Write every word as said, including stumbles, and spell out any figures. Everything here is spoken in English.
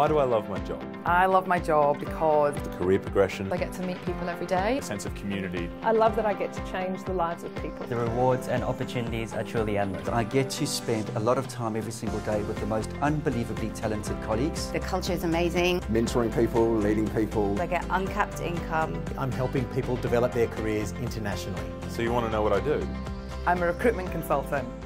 Why do I love my job? I love my job because the career progression. I get to meet people every day. A sense of community. I love that I get to change the lives of people. The rewards and opportunities are truly endless. I get to spend a lot of time every single day with the most unbelievably talented colleagues. The culture is amazing. Mentoring people, leading people. I get uncapped income. I'm helping people develop their careers internationally. So you want to know what I do? I'm a recruitment consultant.